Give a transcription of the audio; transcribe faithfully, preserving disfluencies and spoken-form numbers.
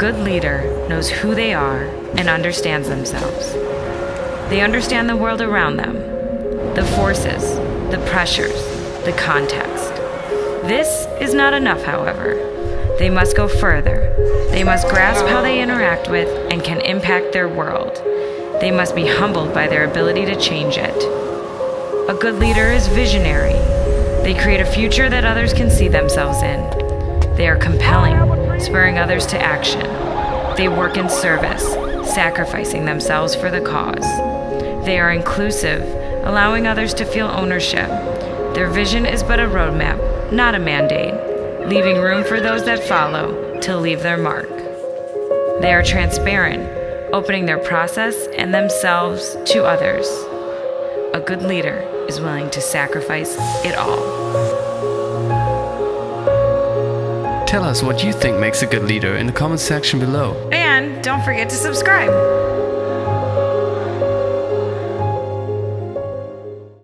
good leader knows who they are and understands themselves. They understand the world around them, the forces, the pressures, the context. This is not enough, however. They must go further. They must grasp how they interact with and can impact their world. They must be humbled by their ability to change it. A good leader is visionary. They create a future that others can see themselves in. They are compelling, spurring others to action. They work in service, sacrificing themselves for the cause. They are inclusive, allowing others to feel ownership. Their vision is but a roadmap, not a mandate, leaving room for those that follow to leave their mark. They are transparent, opening their process and themselves to others. A good leader is willing to sacrifice it all. Tell us what you think makes a good leader in the comments section below. And don't forget to subscribe.